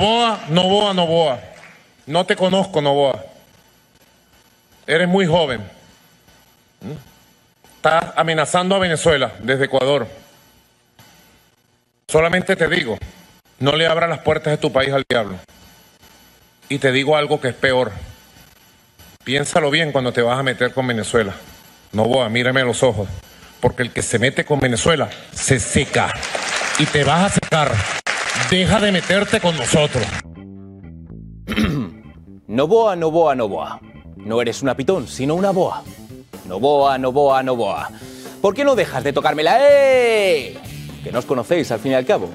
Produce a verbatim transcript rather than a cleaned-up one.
Noboa, Noboa, Noboa. No te conozco, Noboa. Eres muy joven. Estás amenazando a Venezuela desde Ecuador. Solamente te digo, no le abras las puertas de tu país al diablo. Y te digo algo que es peor. Piénsalo bien cuando te vas a meter con Venezuela. Noboa, mírame a los ojos. Porque el que se mete con Venezuela se seca. Y te vas a secar. Deja de meterte con nosotros. Noboa, Noboa, Noboa. No eres una pitón, sino una boa. Noboa, Noboa, Noboa. ¿Por qué no dejas de tocármela? ¡Eh! Que no os conocéis al fin y al cabo.